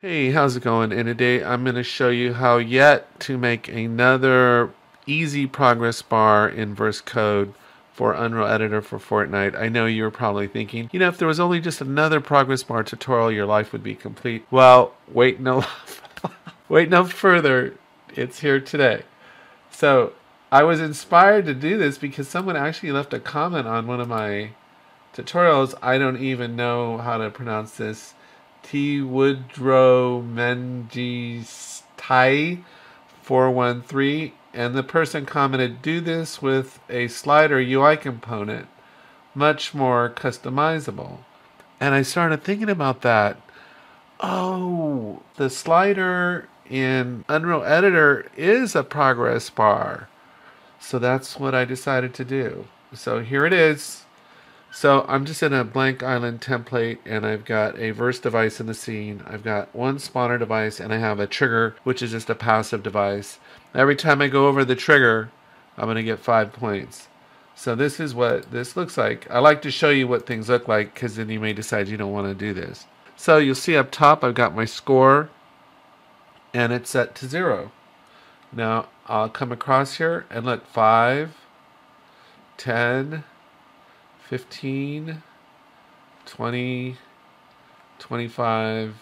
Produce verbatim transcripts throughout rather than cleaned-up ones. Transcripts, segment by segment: Hey, how's it going? And today I'm going to show you how yet to make another easy progress bar in Verse code for Unreal Editor for Fortnite. I know you're probably thinking, you know, if there was only just another progress bar tutorial, your life would be complete. Well, wait no, wait no further. It's here today. So I was inspired to do this because someone actually left a comment on one of my tutorials. I don't even know how to pronounce this. T Woodrow Mendai four one three, and the person commented, do this with a slider U I component, much more customizable. And I started thinking about that. Oh, the slider in Unreal Editor is a progress bar. So that's what I decided to do. So here it is. So I'm just in a blank island template, and I've got a Verse device in the scene. I've got one spawner device, and I have a trigger, which is just a passive device. Every time I go over the trigger, I'm going to get five points. So this is what this looks like. I like to show you what things look like, because then you may decide you don't want to do this. So you'll see up top, I've got my score, and it's set to zero. Now I'll come across here, and look, five, ten, fifteen, twenty, twenty-five,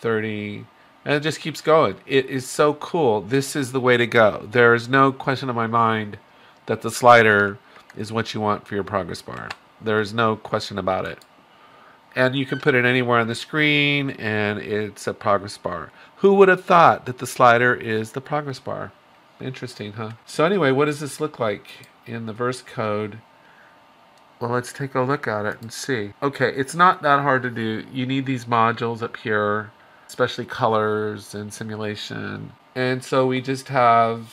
thirty, and it just keeps going. It is so cool. This is the way to go. There is no question in my mind that the slider is what you want for your progress bar. There is no question about it. And you can put it anywhere on the screen, and it's a progress bar. Who would have thought that the slider is the progress bar? Interesting, huh? So anyway, what does this look like in the Verse code? Well, let's take a look at it and see. Okay, it's not that hard to do. You need these modules up here, especially colors and simulation. And so we just have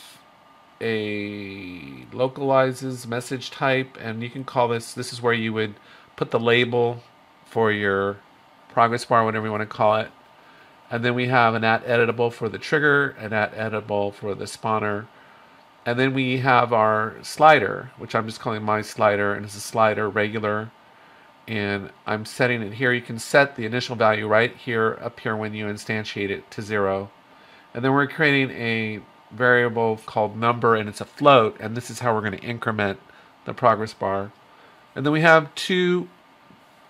a localizes message type, and you can call this, this is where you would put the label for your progress bar, whatever you want to call it. And then we have an at editable for the trigger, an at editable for the spawner. And then we have our slider, which I'm just calling my slider, and it's a slider regular. And I'm setting it here. You can set the initial value right here, up here when you instantiate it to zero. And then we're creating a variable called number, and it's a float. And this is how we're going to increment the progress bar. And then we have two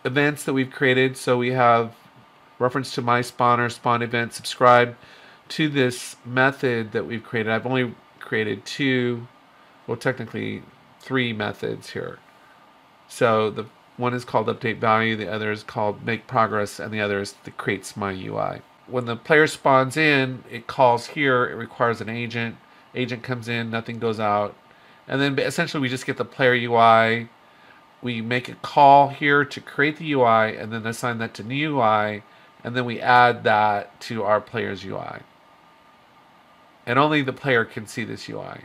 events that we've created. So we have reference to my spawner, spawn event, subscribe to this method that we've created. I've only created two, well, technically three methods here. So the one is called update value, the other is called make progress, and the other is the creates my U I. When the player spawns in, it calls here, it requires an agent. Agent comes in, nothing goes out. And then essentially we just get the player U I. We make a call here to create the U I, and then assign that to new U I, and then we add that to our player's U I. And only the player can see this U I.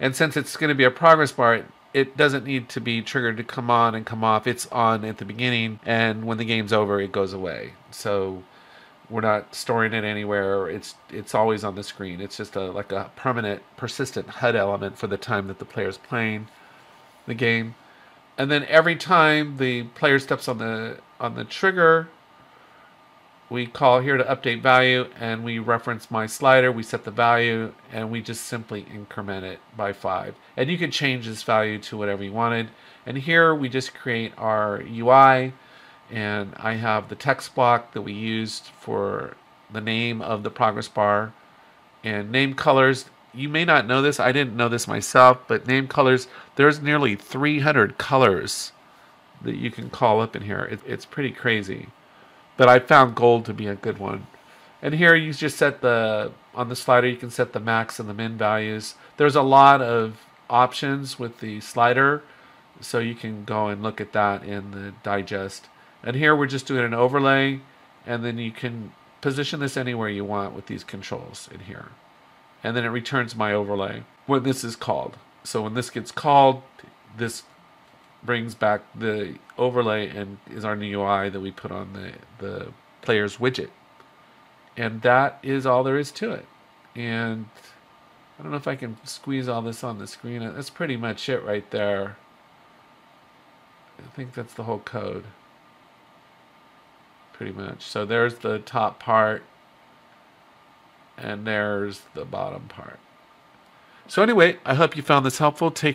And since it's going to be a progress bar, it, it doesn't need to be triggered to come on and come off. It's on at the beginning, and when the game's over, it goes away. So we're not storing it anywhere. It's it's always on the screen. It's just a like a permanent, persistent H U D element for the time that the player's playing the game. And then every time the player steps on the on the trigger, we call here to update value, and we reference my slider, we set the value, and we just simply increment it by five. And you could change this value to whatever you wanted. And here we just create our U I, and I have the text block that we used for the name of the progress bar. And name colors, you may not know this, I didn't know this myself, but name colors, there's nearly three hundred colors that you can call up in here. It, it's pretty crazy. But I found gold to be a good one. And here you just set the, on the slider, you can set the max and the min values. There's a lot of options with the slider, so you can go and look at that in the digest. And here we're just doing an overlay, and then you can position this anywhere you want with these controls in here. And then it returns my overlay when this is called. So when this gets called, this brings back the overlay and is our new U I that we put on the, the player's widget. And that is all there is to it. And I don't know if I can squeeze all this on the screen. That's pretty much it right there. I think that's the whole code. Pretty much. So there's the top part. And there's the bottom part. So anyway, I hope you found this helpful. Take care.